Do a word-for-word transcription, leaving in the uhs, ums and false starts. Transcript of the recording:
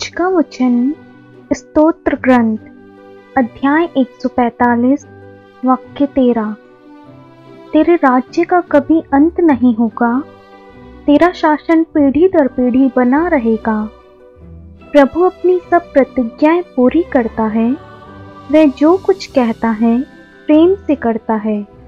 आज का वचन स्तोत्र ग्रंथ अध्याय एक सौ पैंतालीस वाक्य तेरह। तेरे राज्य का कभी अंत नहीं होगा, तेरा शासन पीढ़ी दर पीढ़ी बना रहेगा। प्रभु अपनी सब प्रतिज्ञाएं पूरी करता है, वह जो कुछ कहता है प्रेम से करता है।